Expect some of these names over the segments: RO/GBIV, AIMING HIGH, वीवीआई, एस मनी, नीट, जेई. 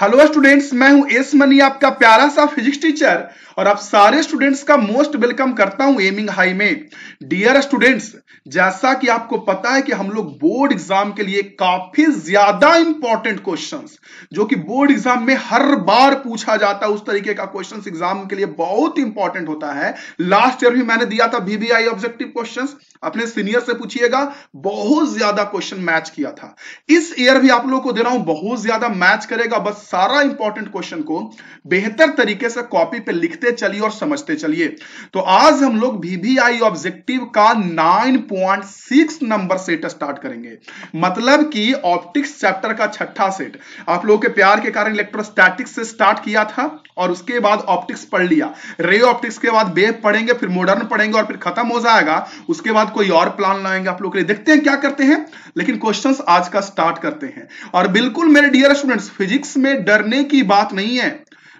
Hello students, मैं हूं एस मनी, आपका प्यारा सा फिजिक्स टीचर और आप सारे स्टूडेंट्स का मोस्ट वेलकम करता हूं एमिंग हाई में। डियर स्टूडेंट्स, जैसा कि आपको पता है कि हम लोग बोर्ड एग्जाम के लिए काफी ज्यादा इंपॉर्टेंट क्वेश्चंस जो कि बोर्ड एग्जाम में हर बार पूछा जाता है, उस तरीके का क्वेश्चंस एग्जाम के लिए बहुत इंपॉर्टेंट होता है। लास्ट ईयर भी मैंने दिया था वीवीआई ऑब्जेक्टिव क्वेश्चंस, अपने सीनियर से पूछिएगा, बहुत ज्यादा क्वेश्चन मैच किया था। इस ईयर भी आप लोगों को दे रहा हूं, बहुत ज्यादा मैच करेगा। बस सारा इंपॉर्टेंट क्वेश्चन को बेहतर तरीके से कॉपी पे लिखते चलिए और समझते चलिए। तो आज हम लोग वीवीआई ऑब्जेक्टिव का 9.6 नंबर सेट स्टार्ट करेंगे, मतलब कि ऑप्टिक्स चैप्टर का छठा सेट। आप लोगों के प्यार के कारण इलेक्ट्रोस्टैटिक्स से स्टार्ट किया था और उसके बाद ऑप्टिक्स पढ़ लिया, रे ऑप्टिक्स के बाद वेव पढ़ेंगे, फिर मॉडर्न पढ़ेंगे और फिर खत्म हो जाएगा। उसके बाद कोई और प्लान लाएंगे आप लोग के लिए, देखते हैं क्या करते हैं, लेकिन क्वेश्चंस आज का स्टार्ट करते हैं। और बिल्कुल मेरे डियर स्टूडेंट्स, फिजिक्स में डरने की बात नहीं है।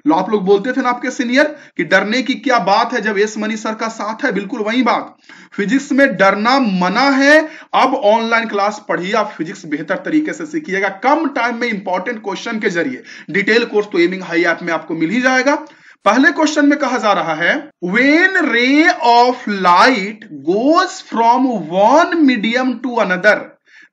लो, आप लोग बोलते थे ना आपके सीनियर कि डरने की क्या बात है जब एस मनी सर का साथ है, बिल्कुल वही बात। फिजिक्स में डरना मना है। अब ऑनलाइन क्लास पढ़िए, आप फिजिक्स बेहतर तरीके से सीखिएगा कम टाइम में इंपॉर्टेंट क्वेश्चन के जरिए। डिटेल कोर्स तो एमिंग हाई ऐप में आपको मिल ही जाएगा। पहले क्वेश्चन में कहा जा रहा है, when ray of light goes from one medium to another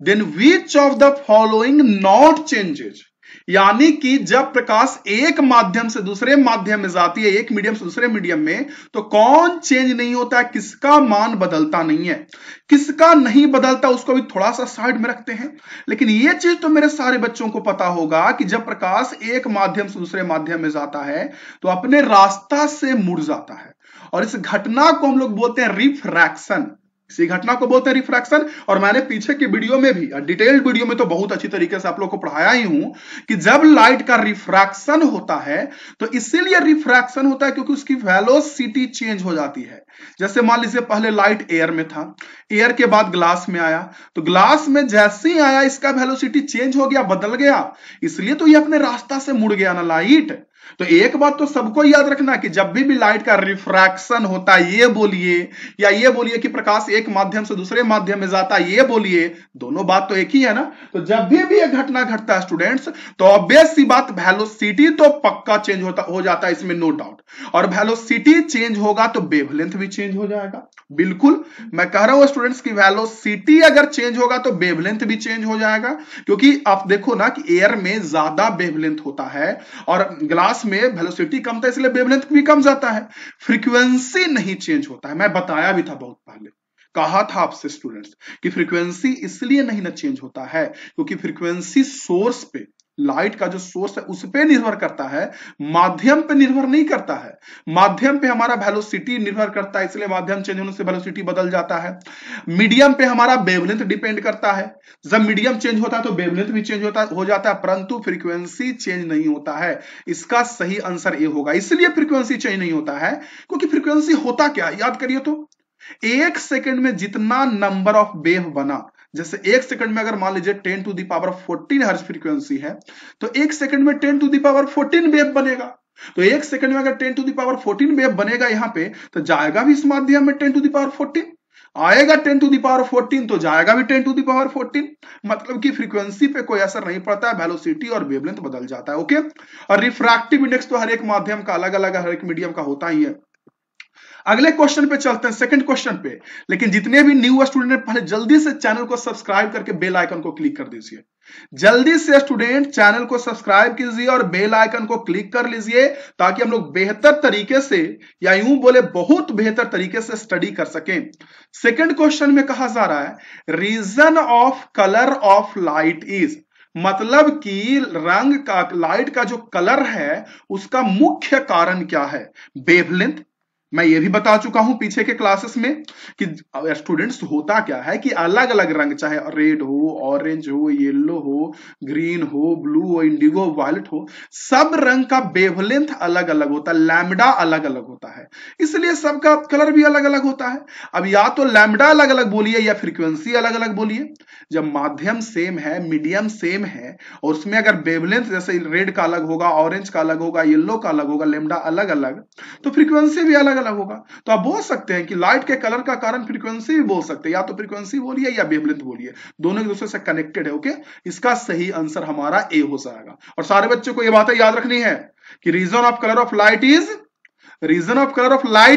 then which of the following not changes. यानी कि जब प्रकाश एक माध्यम से दूसरे माध्यम में जाती है, एक मीडियम से दूसरे मीडियम में, तो कौन चेंज नहीं होता है, किसका मान बदलता नहीं है, किसका नहीं बदलता, उसको भी थोड़ा सा साइड में रखते हैं। लेकिन यह चीज तो मेरे सारे बच्चों को पता होगा कि जब प्रकाश एक माध्यम से दूसरे माध्यम में जाता है तो अपने रास्ता से मुड़ जाता है, और इस घटना को हम लोग बोलते हैं रिफ्रैक्शन। इसी घटना को बोलते हैं रिफ्रैक्शन। और मैंने पीछे की वीडियो में भी, डिटेल्ड वीडियो में तो बहुत अच्छी तरीके से आप लोगों को पढ़ाया ही हूं कि जब लाइट का रिफ्रैक्शन होता है तो इसीलिए रिफ्रैक्शन होता है क्योंकि उसकी वेलोसिटी चेंज हो जाती है। जैसे मान लीजिए पहले लाइट एयर में था, एयर के बाद ग्लास में आया, तो ग्लास में जैसे ही आया इसका वेलोसिटी चेंज हो गया, बदल गया, इसलिए तो ये अपने रास्ता से मुड़ गया ना लाइट। तो एक बात तो सबको याद रखना कि जब भी लाइट का रिफ्रैक्शन होता है, ये बोलिए या ये बोलिए कि प्रकाश एक माध्यम से दूसरे माध्यम में जाता है, ये बोलिए, दोनों बात तो एक ही है ना। तो जब भी ये घटना घटता है स्टूडेंट्स, तो ऑब्वियस सी बात वेलोसिटी तो पक्का चेंज हो जाता है, इसमें नो डाउट। और वेलोसिटी चेंज होगा तो वेवलेंथ भी चेंज हो जाएगा। बिल्कुल मैं कह रहा हूं स्टूडेंट्स की वेलोसिटी अगर चेंज होगा तो वेवलेंथ भी चेंज हो जाएगा, क्योंकि आप देखो ना कि एयर में ज्यादा वेवलेंथ होता है और ग्लास में वेलोसिटी कम था, इसलिए वेवलेंथ भी कम जाता है। फ्रीक्वेंसी नहीं चेंज होता है, मैं बताया भी था बहुत पहले, कहा था आपसे स्टूडेंट्स कि फ्रीक्वेंसी इसलिए नहीं ना चेंज होता है क्योंकि फ्रीक्वेंसी सोर्स पे, लाइट का जो सोर्स है उस पे निर्भर करता है, माध्यम पे निर्भर नहीं करता है। माध्यम पे हमारा वेलोसिटी निर्भर करता है, इसलिए माध्यम चेंज होने से वेलोसिटी बदल जाता है। मीडियम पे हमारा वेवलेंथ डिपेंड करता है, जब मीडियम चेंज होता है तो वेवलेंथ भी चेंज हो जाता है, परंतु फ्रीक्वेंसी चेंज नहीं होता है। इसका सही आंसर ये होगा, इसलिए फ्रीक्वेंसी चेंज नहीं होता है क्योंकि फ्रीक्वेंसी होता क्या, याद करिए तो एक सेकेंड में जितना नंबर ऑफ वेव बना, जैसे एक सेकंड में अगर मान लीजिए 10^14 हर्ट्ज फ्रीक्वेंसी है तो एक सेकंड में 10^14 वेव बनेगा। तो एक सेकंड में अगर 10^14 वेव बनेगा यहां पे, तो जाएगा भी इस माध्यम में 10^14, आएगा 10^14, तो जाएगा भी 10^14। मतलब कि फ्रीक्वेंसी पे कोई असर नहीं पड़ता है, वेलोसिटी और वेवलेंथ बदल जाता है। ओके, और रिफ्रैक्टिव इंडेक्स तो हर एक माध्यम का अलग अलग, हर एक मीडियम का होता ही है। अगले क्वेश्चन पे चलते हैं, सेकंड क्वेश्चन पे। लेकिन जितने भी न्यू स्टूडेंट हैं, पहले जल्दी से चैनल को सब्सक्राइब करके बेल आइकन को क्लिक कर दीजिए। जल्दी से स्टूडेंट चैनल को सब्सक्राइब कीजिए और बेल आइकन को क्लिक कर लीजिए, ताकि हम लोग बेहतर तरीके से, या यूं बोले बहुत बेहतर तरीके से स्टडी कर सकें। सेकंड क्वेश्चन में कहा जा रहा है, reason of colour of light is, मतलब कि रंग का, लाइट का जो कलर है उसका मुख्य कारण क्या है। वेवलेंथ मैं ये भी बता चुका हूं पीछे के क्लासेस में कि स्टूडेंट्स होता क्या है कि अलग अलग रंग, चाहे रेड हो, ऑरेंज हो, येलो हो, ग्रीन हो, ब्लू हो, इंडिगो, वायलेट हो, सब रंग का वेवलेंथ अलग अलग होता है, लैम्डा अलग अलग होता है, इसलिए सबका कलर भी अलग अलग होता है। अब या तो लैम्डा अलग अलग बोलिए या फ्रीक्वेंसी अलग अलग बोलिए। जब माध्यम सेम है, मीडियम सेम है, और उसमें अगर वेवलेंथ जैसे रेड का अलग होगा, ऑरेंज का अलग होगा, येलो का अलग होगा, लैम्डा अलग अलग, तो फ्रीक्वेंसी भी अलग अलग होगा। तो आप बोल सकते हैं कि लाइट के कलर का कारण फ्रीक्वेंसी भी बोल सकते हैं, या तो फ्रीक्वेंसी बोलिए या वेवलेंथ बोलिए, दोनों एक दूसरे से कनेक्टेड है। ओके, इसका सही आंसर हमारा ए हो जाएगा। और सारे बच्चों को यह बात याद रखनी है कि reason of colour of light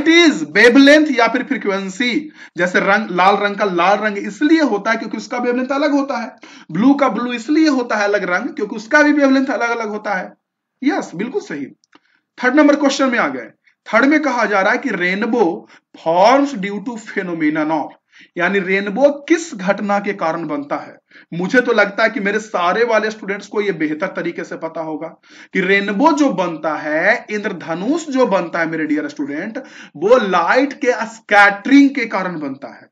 is wavelength या फिर फ्रीक्वेंसी। जैसे रंग, लाल रंग इसलिए होता है क्योंकि उसका वेवलेंथ अलग होता है, ब्लू का ब्लू इसलिए होता है अलग रंग क्योंकि उसका भी वेवलेंथ अलग होता है। यस, बिल्कुल सही। थर्ड नंबर क्वेश्चन में आ गए। थर्ड में कहा जा रहा है कि rainbow forms due to phenomenon of, यानी रेनबो किस घटना के कारण बनता है। मुझे तो लगता है कि मेरे सारे वाले स्टूडेंट्स को यह बेहतर तरीके से पता होगा कि रेनबो जो बनता है, इंद्रधनुष जो बनता है मेरे डियर स्टूडेंट, वो लाइट के स्कैटरिंग के कारण बनता है।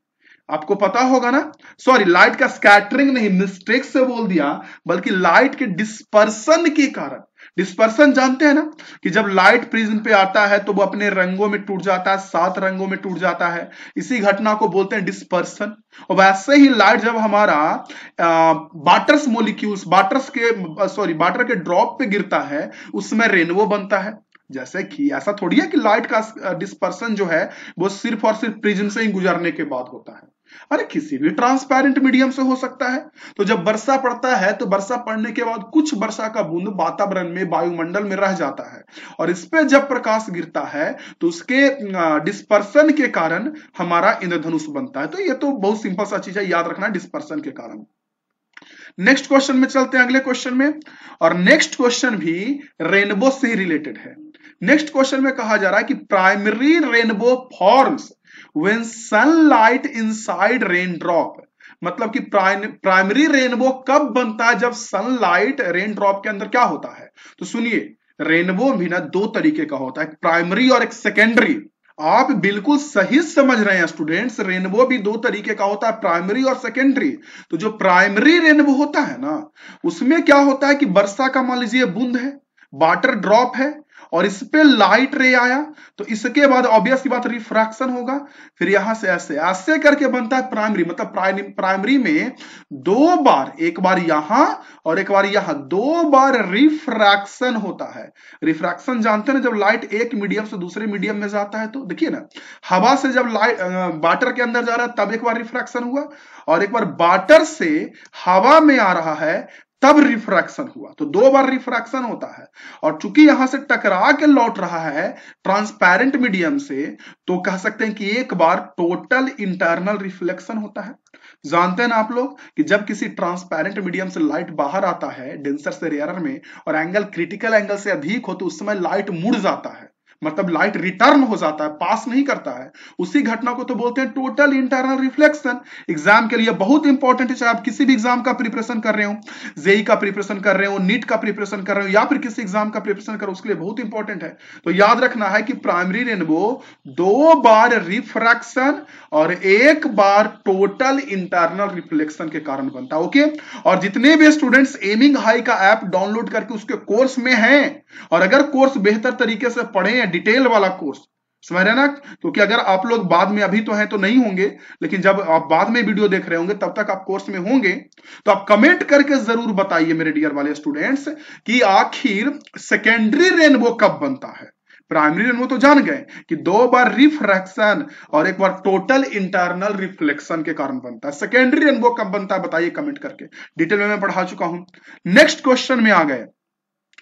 आपको पता होगा ना, सॉरी लाइट का स्कैटरिंग नहीं, मिस्टेक से बोल दिया, बल्कि लाइट के डिस्पर्सन के कारण। डिस्पर्सन जानते हैं ना कि जब लाइट प्रिज्म पे आता है तो वो अपने रंगों में टूट जाता है, 7 रंगों में टूट जाता है, इसी घटना को बोलते हैं डिस्पर्सन। और वैसे ही लाइट जब हमारा वाटर के ड्रॉप पे गिरता है उसमें रेनबो बनता है। जैसे कि ऐसा थोड़ी है कि लाइट का डिस्पर्सन जो है वो सिर्फ और सिर्फ प्रिज्म से ही गुजरने के बाद होता है, अरे किसी भी ट्रांसपेरेंट मीडियम से हो सकता है। तो जब वर्षा पड़ता है तो वर्षा पड़ने के बाद कुछ वर्षा का बूंद वातावरण में, वायुमंडल में रह जाता है, और इस पे जब प्रकाश गिरता है तो उसके डिस्पर्सन के कारण हमारा इंद्रधनुष बनता है। तो ये तो बहुत सिंपल सा चीज है, याद रखना, डिस्पर्सन के कारण। नेक्स्ट क्वेश्चन में चलते हैं, अगले क्वेश्चन में, और नेक्स्ट क्वेश्चन भी रेनबो से ही रिलेटेड है। नेक्स्ट क्वेश्चन में कहा जा रहा है कि primary rainbow forms When sunlight inside raindrop, मतलब कि प्राइमरी रेनबो कब बनता है, जब सनलाइट रेनड्रॉप के अंदर क्या होता है। तो सुनिए, रेनबो भी ना दो तरीके का होता है, एक प्राइमरी और एक सेकेंडरी। आप बिल्कुल सही समझ रहे हैं स्टूडेंट्स, रेनबो भी दो तरीके का होता है, प्राइमरी और सेकेंडरी। तो जो प्राइमरी रेनबो होता है ना, उसमें क्या होता है कि वर्षा का मान लीजिए बूंद है, वाटर ड्रॉप है, और इस पे लाइट रे आया, तो इसके बाद ऑब्वियस बात रिफ्रैक्शन होगा, फिर यहां से ऐसे ऐसे करके बनता है प्राइमरी। मतलब प्राइमरी में दो बार, एक बार यहां और एक बार यहां, दो बार रिफ्रैक्शन होता है। रिफ्रैक्शन जानते हैं ना, जब लाइट एक मीडियम से दूसरे मीडियम में जाता है, तो देखिए ना, हवा से जब लाइट वाटर के अंदर जा रहा है तब एक बार रिफ्रैक्शन हुआ, और एक बार वाटर से हवा में आ रहा है तब रिफ्रैक्शन हुआ। तो दो बार रिफ्रैक्शन होता है, और चूंकि यहां से टकरा के लौट रहा है ट्रांसपेरेंट मीडियम से, तो कह सकते हैं कि एक बार टोटल इंटरनल रिफ्लेक्शन होता है। जानते हैं ना आप लोग कि जब किसी ट्रांसपेरेंट मीडियम से लाइट बाहर आता है डेंसर से रेयरर में, और एंगल, क्रिटिकल एंगल से अधिक हो, तो उस समय लाइट मुड़ जाता है, मतलब लाइट रिटर्न हो जाता है, पास नहीं करता है। उसी घटना को तो बोलते हैं टोटल इंटरनल रिफ्लेक्शन। एग्जाम के लिए बहुत इंपॉर्टेंट है, चाहे आप किसी भी एग्जाम का प्रिपरेशन कर रहे हो, जेई का प्रिपरेशन कर रहे हो, नीट का प्रिपरेशन कर रहे हो, या फिर किसी एग्जाम का प्रिपरेशन कर रहे हो, उसके लिए बहुत इंपॉर्टेंट है। तो याद रखना है कि प्राइमरी रेनबो दो बार रिफ्रैक्शन और एक बार टोटल इंटरनल रिफ्लेक्शन के कारण बनता है। ओके, और जितने भी स्टूडेंट्स एमिंग हाई का ऐप डाउनलोड करके उसके कोर्स में हैं, और अगर कोर्स बेहतर तरीके से पढ़े, डिटेल वाला कोर्स, समझ रहे ना, क्योंकि अगर आप लोग बाद में, अभी तो हैं तो नहीं होंगे, लेकिन जब आप बाद में वीडियो देख रहे होंगे तब तक आप कोर्स में होंगे, तो आप कमेंट करके जरूर बताइए मेरे डियर वाले स्टूडेंट्स कि आखिर सेकेंडरी रेनबो कब बनता है। प्राइमरी रेनबो तो जान गए कि दो बार रिफ्रैक्शन और एक बार टोटल इंटरनल रिफ्लेक्शन के कारण बनता है, सेकेंडरी रेनबो कब बनता है बताइए कमेंट करके, डिटेल में मैं पढ़ा चुका हूं। नेक्स्ट क्वेश्चन में आ गए।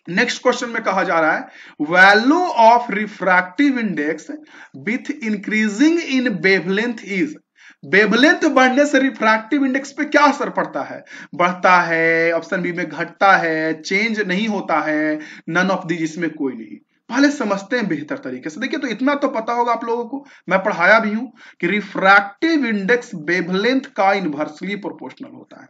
नेक्स्ट क्वेश्चन में कहा जा रहा है value of refractive index with increasing in wavelength is, wavelength बढ़ने से रिफ्रैक्टिव इंडेक्स पे क्या असर पड़ता है, बढ़ता है, ऑप्शन बी में घटता है, चेंज नहीं होता है, नन ऑफ दीज, इसमें कोई नहीं। पहले समझते हैं बेहतर तरीके से। देखिए, तो इतना तो पता होगा आप लोगों को, मैं पढ़ाया भी हूं कि रिफ्रैक्टिव इंडेक्स वेवलेंथ का इनवर्सली प्रोपोर्शनल होता है।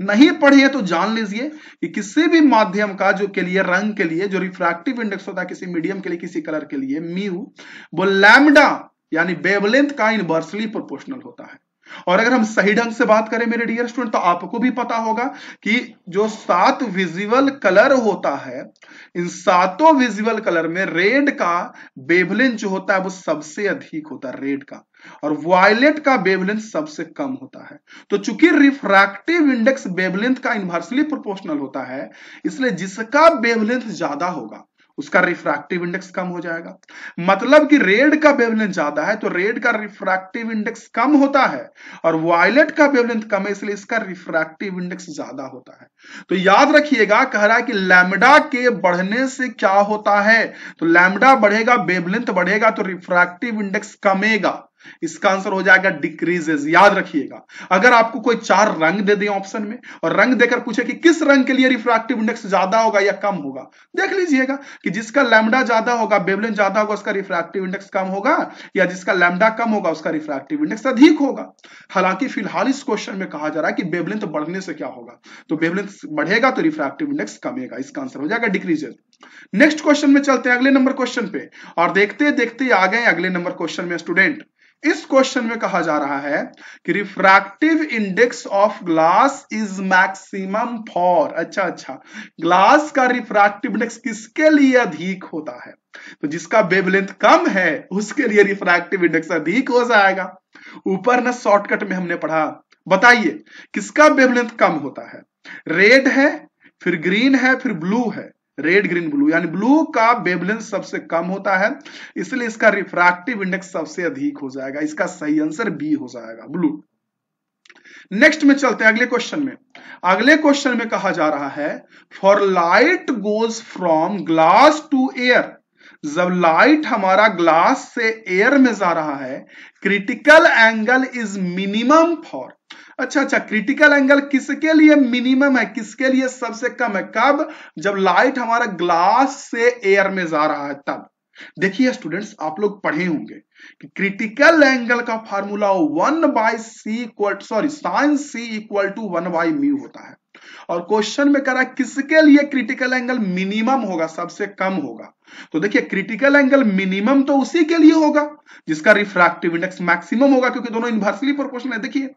नहीं पढ़िए तो जान लीजिए कि किसी भी माध्यम का जो के लिए, रंग के लिए जो रिफ्रैक्टिव इंडेक्स होता है, किसी मीडियम के लिए, किसी कलर के लिए, म्यू वो लैम्डा यानी वेवलेंथ का इनवर्सली प्रोपोर्शनल होता है। और अगर हम सही ढंग से बात करें मेरे डियर स्टूडेंट, तो आपको भी पता होगा कि जो 7 विजुअल कलर होता है, इन 7 विजुअल कलर में रेड का वेवलेंथ जो होता है वो सबसे अधिक होता है, रेड का, और वायलेट का वेवलेंथ सबसे कम होता है। तो चूंकि रिफ्रैक्टिव इंडेक्स वेवलेंथ का इनवर्सली प्रोपोर्शनल होता है, इसलिए जिसका वेवलेंथ ज्यादा होगा उसका रिफ्रैक्टिव इंडेक्स कम हो जाएगा। मतलब कि रेड का वेवलेंथ ज्यादा है तो रेड का रिफ्रैक्टिव इंडेक्स कम होता है और वायलेट का वेवलेंथ कम है इसलिए इसका रिफ्रैक्टिव इंडेक्स ज्यादा होता है। तो याद रखिएगा कह रहा है कि लैम्डा के बढ़ने से क्या होता है, तो लैम्डा बढ़ेगा वेवलेंथ बढ़ेगा तो रिफ्रैक्टिव इंडेक्स कमेगा, इसका आंसर हो जाएगा डिक्रीजेस। याद रखिएगा अगर आपको कोई चार रंग दे दे ऑप्शन में और रंग देकर पूछे कि किस रंग के लिए रिफ्रैक्टिव इंडेक्स ज्यादा होगा या कम होगा, देख लीजिएगा कि जिसका लैम्डा ज्यादा होगा वेवलेंथ ज्यादा होगा उसका रिफ्रैक्टिव इंडेक्स कम होगा या जिसका लैम्डा कम होगा उसका रिफ्रैक्टिव इंडेक्स अधिक होगा। हालांकि फिलहाल इस क्वेश्चन में कहा जा रहा है कि वेवलेंथ बढ़ने से क्या होगा, तो वेवलेंथ बढ़ेगा तो रिफ्रैक्टिव इंडेक्स कमेगा, इसका आंसर हो जाएगा डिक्रीजेस। नेक्स्ट क्वेश्चन में चलते हैं अगले नंबर क्वेश्चन पे और देखते देखते आ गए अगले नंबर क्वेश्चन में स्टूडेंट। इस क्वेश्चन में कहा जा रहा है कि refractive index of glass is maximum for, अच्छा, ग्लास का रिफ्रैक्टिव इंडेक्स किसके लिए अधिक होता है, तो जिसका वेवलेंथ कम है उसके लिए रिफ्रैक्टिव इंडेक्स अधिक हो जाएगा। ऊपर ना शॉर्टकट में हमने पढ़ा, बताइए किसका वेवलेंथ कम होता है, रेड है फिर ग्रीन है फिर ब्लू है, रेड ग्रीन ब्लू, यानी ब्लू का वेवलेंथ सबसे कम होता है इसलिए इसका रिफ्रैक्टिव इंडेक्स सबसे अधिक हो जाएगा, इसका सही आंसर बी हो जाएगा ब्लू। नेक्स्ट में चलते हैं अगले क्वेश्चन में। अगले क्वेश्चन में कहा जा रहा है for light goes from glass to air, जब लाइट हमारा ग्लास से एयर में जा रहा है critical angle is minimum for, अच्छा, क्रिटिकल एंगल किसके लिए मिनिमम है, किसके लिए सबसे कम है, कब, जब लाइट हमारा ग्लास से एयर में जा रहा है तब। देखिए स्टूडेंट्स आप लोग पढ़े होंगे कि क्रिटिकल एंगल का formula 1/sin c equal to 1/μ होता है और क्वेश्चन में कह रहा है किसके लिए क्रिटिकल एंगल मिनिमम होगा, सबसे कम होगा, तो देखिए क्रिटिकल एंगल मिनिमम तो उसी के लिए होगा जिसका रिफ्रैक्टिव इंडेक्स मैक्सिमम होगा, क्योंकि दोनों इन्वर्सली प्रोपोर्शनल है। देखिए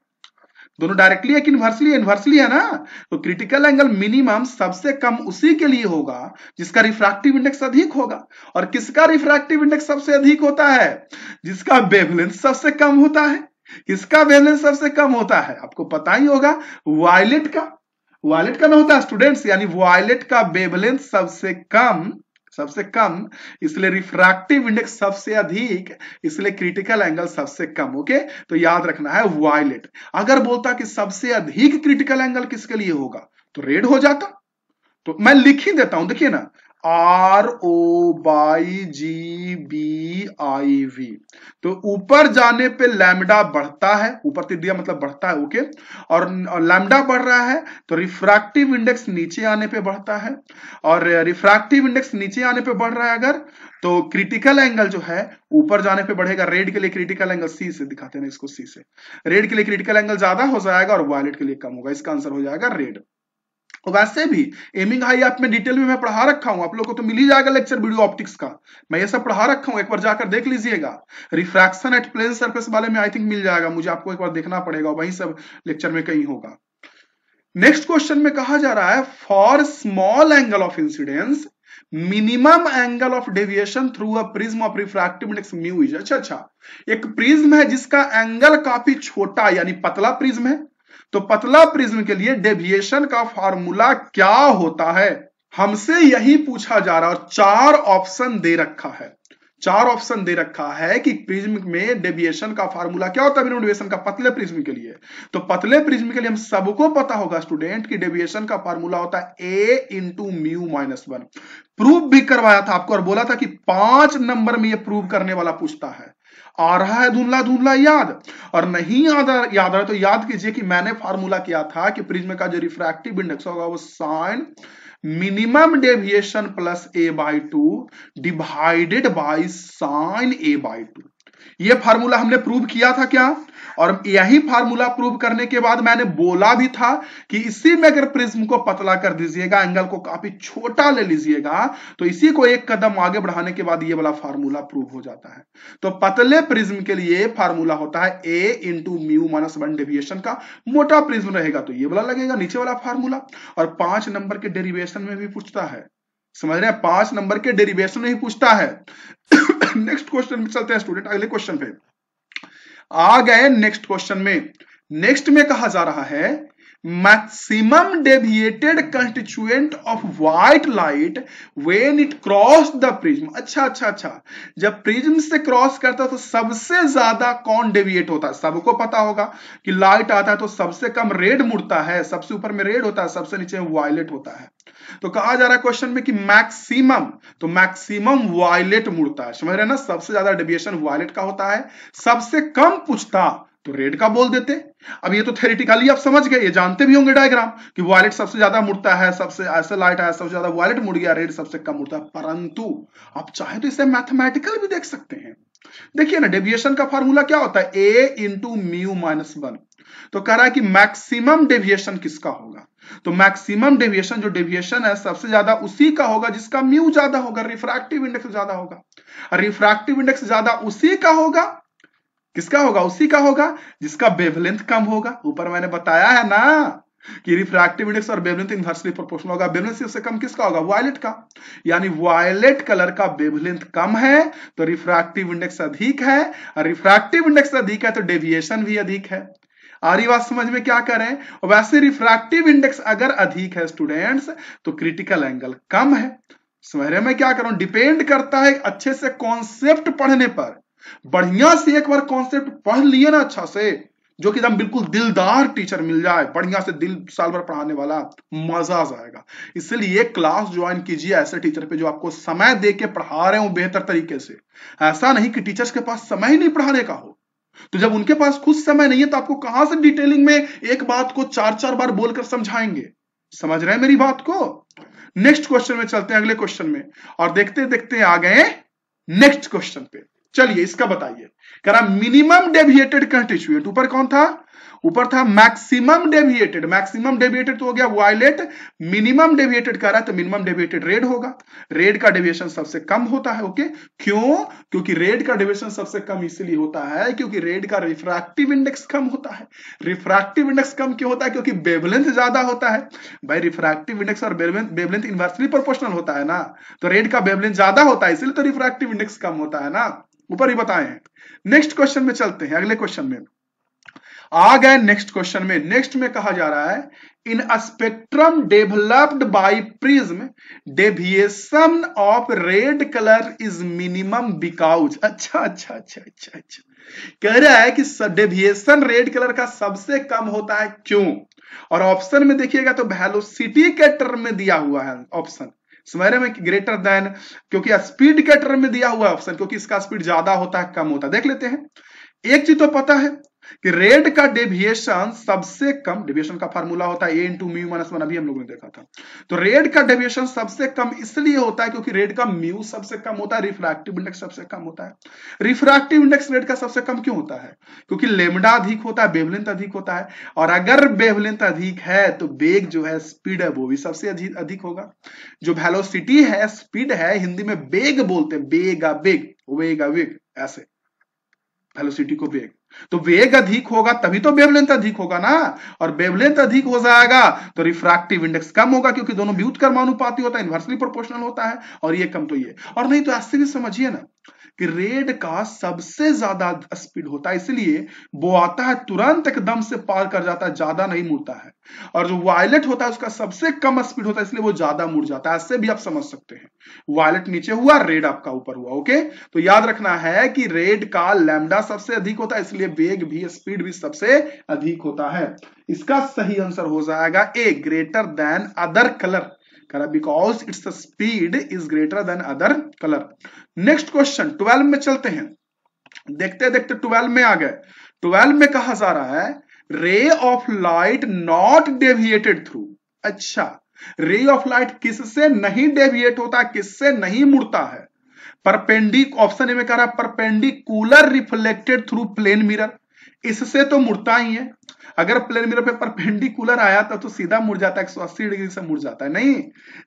दोनों डायरेक्टली है कि इन्वर्सली है ना, तो क्रिटिकल एंगल मिनिमम सबसे कम उसी के लिए होगा जिसका रिफ्रैक्टिव इंडेक्स अधिक होगा। और किसका रिफ्रैक्टिव इंडेक्स सबसे अधिक होता है, जिसका वेवलेंथ सबसे कम होता है। किसका वेवलेंथ सबसे कम होता है, आपको पता ही होगा वायलेट का, वायलेट का ना होता है स्टूडेंट्स, यानी वायलेट का वेवलेंथ सबसे कम इसलिए रिफ्रैक्टिव इंडेक्स सबसे अधिक, इसलिए क्रिटिकल एंगल सबसे कम। ओके, तो याद रखना है वायलेट। अगर बोलता कि सबसे अधिक क्रिटिकल एंगल किसके लिए होगा तो रेड हो जाता, तो मैं लिख ही देता हूं, देखिए ना RO/GBIV, तो ऊपर जाने पे लैम्डा बढ़ता है, ऊपर तीर दिया मतलब बढ़ता है। ओके, और लैम्डा बढ़ रहा है तो रिफ्रैक्टिव इंडेक्स नीचे आने पे बढ़ता है, और रिफ्रैक्टिव इंडेक्स नीचे आने पे बढ़ रहा है अगर, तो क्रिटिकल एंगल जो है ऊपर जाने पे बढ़ेगा। रेड के लिए क्रिटिकल एंगल सी से दिखाते हैं ना इसको, सी से, रेड के लिए क्रिटिकल एंगल ज्यादा हो जाएगा और वायलेट के लिए कम होगा, इसका आंसर हो जाएगा रेड। वैसे भी एमिंग हाई ऐप में डिटेल में मैं पढ़ा रखा हूं, आप लोगों को तो मिल ही जाएगा लेक्चर वीडियो ऑप्टिक्स का, मैं ये सब पढ़ा रखा हूं, एक बार जाकर देख लीजिएगा। रिफ्रैक्शन एट प्लेन सरफेस वाले में आई थिंक मिल जाएगा, मुझे आपको एक बार देखना पड़ेगा, वही सब लेक्चर में कहीं होगा। नेक्स्ट क्वेश्चन में कहा जा रहा है for small angle of incidence minimum angle of deviation through a prism of refractive index mu is, अच्छा, एक प्रिज्म है जिसका एंगल काफी छोटा यानी पतला प्रिज्म है, तो पतला प्रिज्म के लिए डेविएशन का फॉर्मूला क्या होता है, हमसे यही पूछा जा रहा है। और चार ऑप्शन दे रखा है कि प्रिज्म में डेविएशन का फॉर्मूला क्या होता है मिनिमम डेविएशन का पतले प्रिज्म के लिए, तो पतले प्रिज्म के लिए हम सबको पता होगा स्टूडेंट कि डेविएशन का फॉर्मूला होता है A/μ-1। प्रूव भी करवाया था आपको और बोला था कि 5 नंबर में यह प्रूव करने वाला पूछता है। आ रहा है धुंधला धुंधला याद, और नहीं याद रहा तो याद कीजिए कि मैंने फार्मूला किया था कि प्रिज्म का जो रिफ्रैक्टिव इंडेक्स होगा वो sine minimum deviation plus A/2 divided by sine A/2, ये फार्मूला हमने प्रूव किया था क्या। और यही फार्मूला प्रूव करने के बाद मैंने बोला भी था कि इसी में अगर प्रिज्म को पतला कर दीजिएगा, एंगल को काफी छोटा ले लीजिएगा, तो इसी को एक कदम आगे बढ़ाने के बाद ये वाला फार्मूला प्रूव हो जाता है। तो पतले प्रिज्म के लिए फार्मूला होता है A/μ-1 डेविएशन का, मोटा प्रिज्म रहेगा तो ये वाला लगेगा नीचे वाला फार्मूला। और 5 नंबर के डेरिवेशन में भी पूछता है, समझ रहे हैं, 5 नंबर के डेरिवेशन में ही पूछता है। नेक्स्ट क्वेश्चन में चलते हैं स्टूडेंट, अगले क्वेश्चन पे आ गए। नेक्स्ट क्वेश्चन में कहा जा रहा है maximum deviated constituent of white light when it crossed the prism. अच्छा, जब प्रिज्म से क्रॉस करता है तो सबसे ज्यादा कौन डेविएट होता है? सबको पता होगा कि लाइट आता है तो सबसे कम रेड मुड़ता है, सबसे ऊपर में रेड होता है, सबसे नीचे वायलेट होता है। तो कहा जा रहा है क्वेश्चन में कि मैक्सिमम, तो मैक्सिमम वायलेट मुड़ता है, समझ रहे ना, सबसे ज्यादा डेविएशन वायलेट का होता है। सबसे कम पूछता तो रेड का बोल देते। अब ये तो थ्योरेटिकली आप समझ गए, ये जानते भी होंगे डायग्राम कि वायलेट सबसे ज्यादा मुड़ता है, सबसे ऐसे लाइट आया सबसे ज्यादा वायलेट मुड़ गया, रेड सबसे कम मुड़ता है। परंतु आप चाहे तो इसे मैथमेटिकल भी देख सकते हैं। देखिए ना, डेविएशन का फॉर्मूला क्या होता है, A into mu minus one. तो कह रहा है कि मैक्सिमम डेविएशन किसका होगा, तो मैक्सिमम डेविएशन जो डेविएशन है सबसे ज्यादा उसी का होगा जिसका म्यू ज्यादा होगा, रिफ्रैक्टिव इंडेक्स ज्यादा होगा। रिफ्रैक्टिव इंडेक्स ज्यादा उसी का होगा, किसका होगा, उसी का होगा जिसका वेवलेंथ कम होगा। ऊपर मैंने बताया है ना कि रिफ्रैक्टिव इंडेक्स और वेवलेंथ इनवर्सली प्रोपोर्शनल होगा। वेवलेंथ उससे कम किसका होगा, वायलेट का, यानी वायलेट कलर का वेवलेंथ कम है तो रिफ्रैक्टिव इंडेक्स अधिक है, और रिफ्रैक्टिव इंडेक्स अधिक है तो डेविएशन भी अधिक है। आ रही बात समझ में, क्या करें? वैसे रिफ्रैक्टिव इंडेक्स अगर अधिक है स्टूडेंट्स तो क्रिटिकल एंगल कम है, समझ रहे मैं क्या कर रहा हूं? डिपेंड करता है अच्छे से कॉन्सेप्ट पढ़ने पर, बढ़िया से एक बार कॉन्सेप्ट पढ़ लिए ना अच्छा से, जो कि एकदम बिल्कुल दिलदार टीचर मिल जाए, बढ़िया से दिल साल भर पढ़ाने वाला, मजा आ जाएगा। इसलिए क्लास ज्वाइन कीजिए ऐसे टीचर पे जो आपको समय दे के पढ़ा रहे हो बेहतर तरीके से। ऐसा नहीं कि टीचर्स के पास समय ही नहीं पढ़ाने का हो, तो जब उनके पास खुद समय नहीं है तो आपको कहां से डिटेलिंग में एक बात को चार चार बार बोलकर समझाएंगे। समझ रहे हैं मेरी बात को? नेक्स्ट क्वेश्चन में चलते हैं, अगले क्वेश्चन में, और देखते देखते आ गए नेक्स्ट क्वेश्चन पे। चलिए इसका बताइए, कह रहा मिनिमम डेविएटेड कंस्टिट्यूएंट, ऊपर कौन था, ऊपर था मैक्सिमम डेविएटेड। मैक्सिमम डेविएटेड तो हो गया वायलेट, मिनिमम डेविएटेड कह रहा है तो मिनिमम डेविएटेड रेड होगा। रेड का डेविएशन सबसे कम होता है, ओके, क्यों? क्योंकि रेड का डेविएशन सबसे कम इसलिए होता है क्योंकि रेड का रिफ्रैक्टिव इंडेक्स कम होता है। रिफ्रैक्टिव इंडेक्स कम क्यों होता है? क्योंकि वेवलेंथ ज्यादा होता है। भाई रिफ्रैक्टिव इंडेक्स और वेवलेंथ इनवर्सली प्रोपोर्शनल होता है ना, तो रेड का वेवलेंथ ज्यादा होता है इसलिए तो रिफ्रैक्टिव इंडेक्स कम होता है ना, ऊपर ही बताए हैं। नेक्स्ट क्वेश्चन में चलते हैं, अगले क्वेश्चन में आ गए। नेक्स्ट क्वेश्चन में, नेक्स्ट में कहा जा रहा है in a spectrum developed by prism deviation of red colour is minimum because. अच्छा, कह रहा है कि डेविएशन रेड कलर का सबसे कम होता है, क्यों? और ऑप्शन में देखिएगा तो वेलोसिटी के टर्म में दिया हुआ है ऑप्शन, समझ रहे हैं, ग्रेटर देन, क्योंकि स्पीड के टर्म में दिया हुआ ऑप्शन, क्योंकि इसका स्पीड ज्यादा होता है कम होता है। देख लेते हैं, एक चीज तो पता है कि रेड का डेविएशन सबसे कम, डेविएशन का फार्मूला होता है A into mu minus one, अभी हम लोगों ने देखा था। तो रेड का डेविएशन सबसे कम इसलिए होता है क्योंकि रेड का म्यू सबसे कम होता है, रिफ्रैक्टिव इंडेक्स सबसे कम होता है। रिफ्रैक्टिव इंडेक्स रेड का सबसे कम क्यों होता है? क्योंकि लेमडा अधिक होता है, वेवलेंथ अधिक होता है, और अगर वेवलेंथ अधिक है तो वेग जो है स्पीड है वो भी सबसे अधिक होगा। जो वेलोसिटी है स्पीड है, हिंदी में वेग बोलते हैं, वेग, ऐसे वेलोसिटी को वेग, तो वेग अधिक होगा तभी तो वेवलेंथ अधिक होगा ना, और वेवलेंथ अधिक हो जाएगा तो रिफ्रैक्टिव इंडेक्स कम होगा, क्योंकि दोनों व्युत्क्रमानुपाती होता है, इनवर्सली प्रोपोर्शनल होता है, और ये कम तो ये, और नहीं तो ऐसे भी समझिए ना कि रेड का सबसे ज्यादा स्पीड होता है इसलिए वो आता है तुरंत एकदम से पार कर जाता है, ज्यादा नहीं मुड़ता है, और जो वायलेट होता है उसका सबसे कम स्पीड होता है इसलिए वो ज्यादा मुड़ जाता है। इससे भी आप समझ सकते हैं, वायलेट नीचे हुआ, रेड आपका ऊपर हुआ, ओके। तो याद रखना है कि रेड का लैम्डा सबसे अधिक होता है इसलिए वेग भी स्पीड भी सबसे अधिक होता है। इसका सही आंसर हो जाएगा A, greater than other colour, because it's speed is greater than other colour. Next question 12 में चलते हैं, देखते देखते 12 में आ गए। 12 में कहा जा रहा है ray of light not deviated through. अच्छा, रे ऑफ लाइट किससे नहीं डेविएट होता, किससे नहीं मुड़ता है? ऑप्शन ए में कह रहा है perpendicular reflected through plane mirror, इससे तो मुड़ता ही है। अगर प्लेन मिरर पे परपेंडिकुलर आया तो सीधा मुड़ जाता है, 180 डिग्री से मुड़ जाता है, नहीं,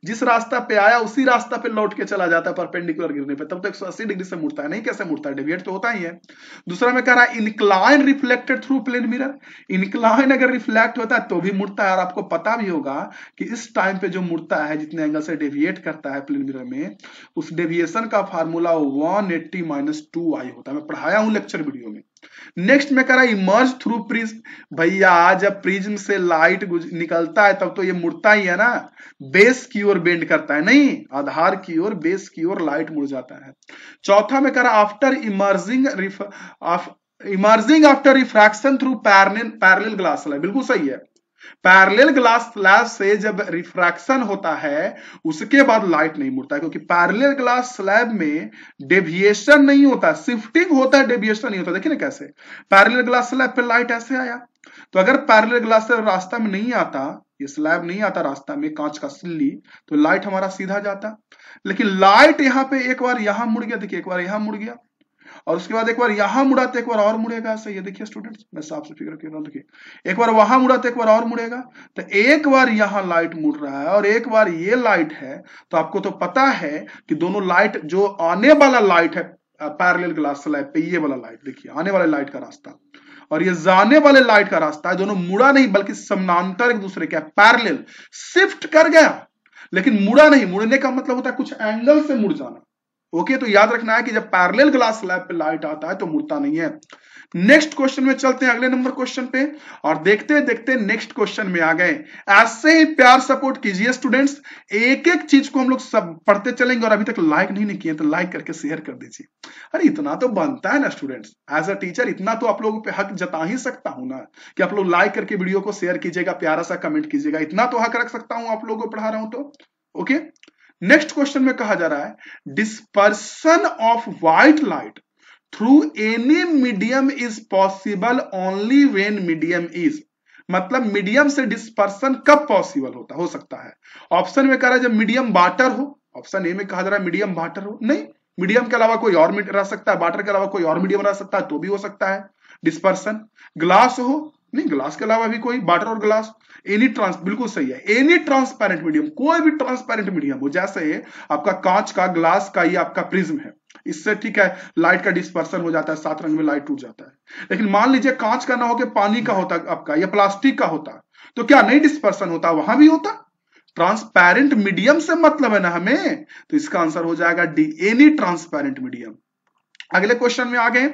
जिस रास्ता पे आया उसी रास्ता पे लौट के चला जाता है परपेंडिकुलर गिरने पे, तब तो 180 डिग्री से मुड़ता है, नहीं कैसे मुड़ता है, डेविएट तो होता ही है। दूसरा में कह रहा है incline reflected through plane mirror, incline अगर रिफ्लेक्ट होता है तो भी मुड़ता है, और आपको पता भी होगा कि इस टाइम पे जो मुड़ता है जितने एंगल से डेविएट करता है प्लेन मिरर में, उस डेविएशन का फार्मूला 180 माइनस 2i होता है। मैं पढ़ाया हूं लेक्चर वीडियो में, नेक्स्ट में करा इमर्ज थ्रू प्रिज्म। भैया जब प्रिज्म से लाइट निकलता है तब तो ये मुड़ता ही है ना, बेस की ओर बेंड करता है, नहीं आधार की ओर, बेस की ओर लाइट मुड़ जाता है। चौथा में करा after emerging after refraction through parallel glass slab, बिल्कुल सही है। पैरेलल ग्लास स्लैब से जब रिफ्रैक्शन होता है उसके बाद लाइट नहीं मुड़ता, क्योंकि पैरेलल ग्लास स्लैब में डेविएशन नहीं होता, शिफ्टिंग होता है, डेविएशन नहीं होता। देखिए ना कैसे पैरेलल ग्लास स्लैब पे लाइट ऐसे आया, तो अगर पैरेलल ग्लास स्लैब रास्ता में नहीं आता, ये स्लैब नहीं आता रास्ता में, कांच का सिल्ली, तो लाइट हमारा सीधा जाता। लेकिन लाइट यहाँ पे एक बार यहां मुड़ गया, देखिए एक बार यहां मुड़ गया, और उसके बाद एक बार यहां मुड़ा तो एक बार और मुड़ेगा। सही है, देखिए स्टूडेंट्स मैं साफ से फिगर कर रहा हूं, देखिए एक बार वहां मुड़ा तो एक बार और मुड़ेगा। तो एक बार यहां लाइट मुड़ रहा है और एक बार ये लाइट है, तो आपको तो पता है कि दोनों लाइट, जो आने वाला लाइट है पैरेलल ग्लास स्लैब पे, ये वाला लाइट देखिए आने वाले लाइट का रास्ता और ये जाने वाले लाइट का रास्ता है, दोनों मुड़ा नहीं बल्कि समानांतर एक दूसरे के, पैरेलल शिफ्ट कर गया लेकिन मुड़ा नहीं। मुड़ने का मतलब होता है कुछ एंगल से मुड़ जाना। ओके तो याद रखना है कि जब पैरेलल ग्लास स्लैब पे लाइट आता है तो मुड़ता नहीं है। नेक्स्ट क्वेश्चन में चलते हैं, अगले नंबर क्वेश्चन पे, और देखते देखते नेक्स्ट क्वेश्चन में आ गए। ऐसे ही प्यार सपोर्ट कीजिए स्टूडेंट्स, एक एक चीज को हम लोग सब पढ़ते चलेंगे। और अभी तक लाइक नहीं किए तो लाइक करके शेयर कर दीजिए। अरे इतना तो बनता है ना स्टूडेंट्स, एज अ टीचर इतना तो आप लोगों पे हक जता ही सकता हूं ना कि आप लोग लाइक करके वीडियो को शेयर कीजिएगा, प्यारा सा कमेंट कीजिएगा, इतना तो हक रख सकता हूं आप लोगों को पढ़ा रहा हूं तो। ओके नेक्स्ट क्वेश्चन में कहा जा रहा है dispersion of white light through any medium is possible only when medium is, मतलब मीडियम से डिस्पर्सन कब पॉसिबल होता हो सकता है। ऑप्शन में कह रहा है जब मीडियम वाटर हो, ऑप्शन ए में कहा जा रहा है मीडियम वाटर हो, नहीं मीडियम के अलावा कोई और रह सकता है, वाटर के अलावा कोई और मीडियम रह सकता है तो भी हो सकता है डिस्पर्सन। ग्लास हो, नहीं ग्लास के अलावा भी कोई, वाटर और ग्लास, एनी ट्रांस, बिल्कुल सही है, एनी ट्रांसपेरेंट मीडियम, कोई भी ट्रांसपेरेंट मीडियम हो, जैसे आपका कांच का, ग्लास का, ये आपका प्रिज्म है, इससे ठीक है लाइट का डिस्पर्सन हो जाता है, सात रंग में लाइट टूट जाता है। लेकिन मान लीजिए कांच का ना होकर पानी का होता आपका, या प्लास्टिक का होता, तो क्या नहीं डिस्पर्सन होता, वहां भी होता। ट्रांसपेरेंट मीडियम से मतलब है ना हमें, तो इसका आंसर हो जाएगा डी, एनी ट्रांसपेरेंट मीडियम। अगले क्वेश्चन में आ गए,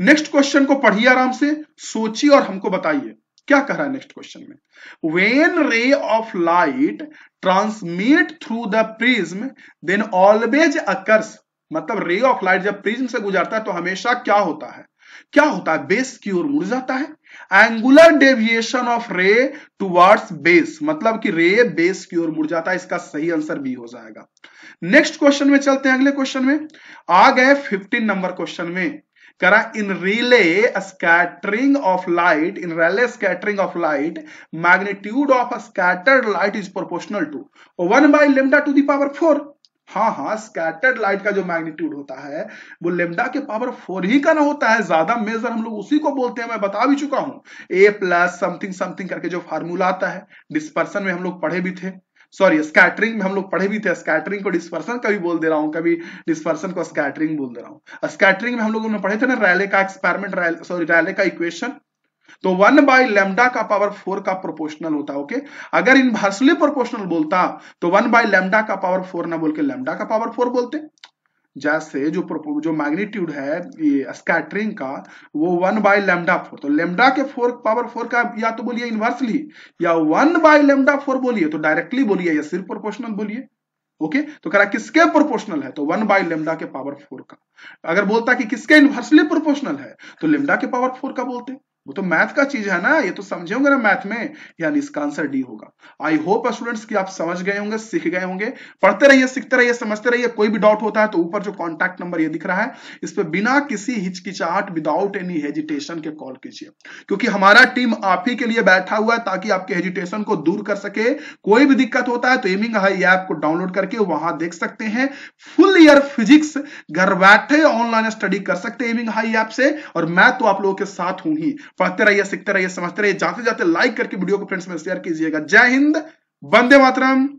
नेक्स्ट क्वेश्चन को पढ़िए आराम से, सोचिए और हमको बताइए क्या कह रहा है नेक्स्ट क्वेश्चन में। When ray of light transmit through the prism then always occurs, मतलब रे ऑफ लाइट जब प्रिज्म से गुजरता है तो हमेशा क्या होता है, क्या होता है, बेस की ओर मुड़ जाता है। Angular deviation of ray towards base, मतलब कि रे बेस की ओर मुड़ जाता है, इसका सही आंसर भी हो जाएगा। नेक्स्ट क्वेश्चन में चलते हैं, अगले क्वेश्चन में आ गए 15 नंबर क्वेश्चन में करा in Rayleigh scattering of light, in Rayleigh scattering of light magnitude of scattered light is proportional to 1/λ⁴। हाँ स्कैटर्ड लाइट का जो मैग्नीट्यूड होता है वो λ⁴ ही का ना होता है, ज्यादा मेजर हम लोग उसी को बोलते हैं, मैं बता भी चुका हूं, a + something something करके जो फार्मूला आता है। डिस्पर्सन में हम लोग पढ़े भी थे, सॉरी स्कैटरिंग में हम लोग पढ़े भी थे, स्कैटरिंग को डिस्पर्सन कभी बोल दे रहा हूं, कभी डिस्पर्सन को स्कैटरिंग बोल दे रहा हूं। स्कैटरिंग में हम लोगों ने पढ़े थे ना रैले का एक्सपेरिमेंट, सॉरी रैले का इक्वेशन, तो 1/λ⁴ का प्रोपोर्शनल होता। ओके अगर इनवर्सली प्रोपोर्शनल बोलता तो 1/λ⁴ ना बोल के λ⁴ बोलते। जैसे जो मैग्नीट्यूड है स्कैटरिंग का वो 1/λ⁴, तो λ⁴ का या तो बोलिए इनवर्सली या 1/λ⁴ बोलिए, तो डायरेक्टली बोलिए या सिर्फ प्रोपोर्शनल बोलिए। ओके तो कह रहा किसके प्रोपोर्शनल है, तो 1/λ⁴ का। अगर बोलता कि किसके इनवर्सली प्रोपोर्शनल है तो λ⁴ का बोलते, वो तो मैथ का चीज है ना, ये तो समझे होंगे ना मैथ में, यानी इसका आंसर डी होगा। आई होप स्टूडेंट्स कि आप समझ गए होंगे, सीख गए होंगे। पढ़ते रहिए, सीखते रहिए, समझते रहिए। कोई भी डाउट होता है तो ऊपर जो कॉन्टैक्ट नंबर ये दिख रहा है इस पर बिना किसी हिचकिचाहट, विदाउट एनी हेजिटेशन के कॉल कीजिए, क्योंकि हमारा टीम आप ही के लिए बैठा हुआ है ताकि आपके हेजिटेशन को दूर कर सके। कोई भी दिक्कत होता है तो एमिंग हाई ऐप को डाउनलोड करके वहां देख सकते हैं, फुल ईयर फिजिक्स घर बैठे ऑनलाइन स्टडी कर सकते हैं एमिंग हाई ऐप से। और मैं तो आप लोगों के साथ हूं ही। पढ़ते रहिए, सीखते रहिए, समझते रहिए। जाते जाते लाइक करके वीडियो को फ्रेंड्स में शेयर कीजिएगा। जय हिंद, वंदे मातरम।